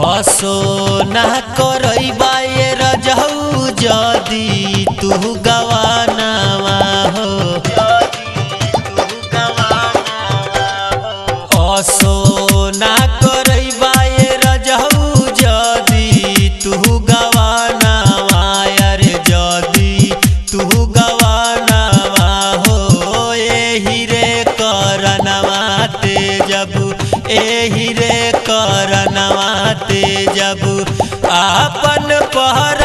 हसो ना करइबा ए रजऊ जदी तू गवानावा हो हसो ना करइबा ए रजऊ जदी तू गवानावा अरे जदी तू गवानावा हो एही रे करनवा तेजब एही रे करनवा तेजब आपन पहर